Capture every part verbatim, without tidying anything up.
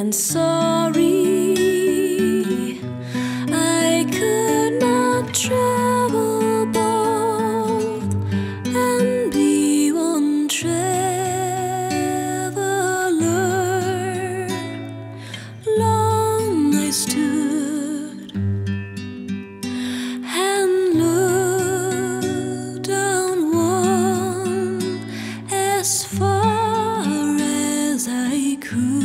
and sorry I could not travel both and be one traveler. Long I stood and looked down one as far as I could.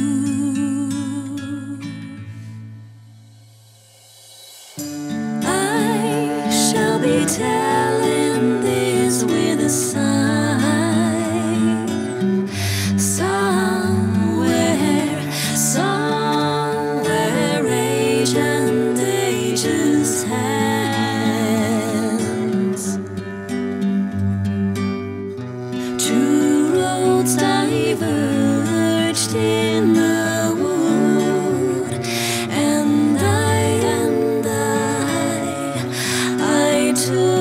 Telling this with a sigh, somewhere, somewhere ancient ages hands. Two roads diverged in the wood, and I and I, I too.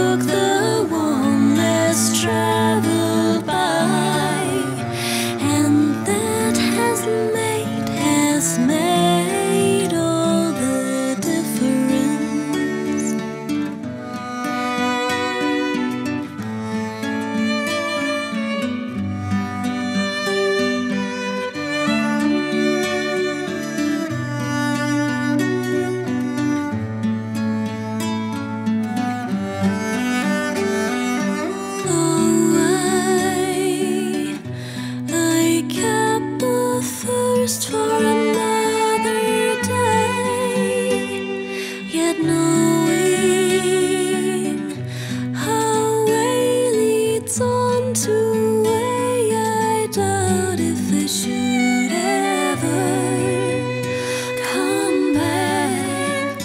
For another day, yet knowing how way leads on to way, I doubt if I should ever come back.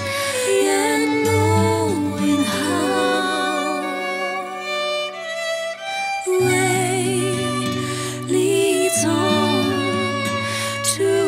Yet knowing how way leads on to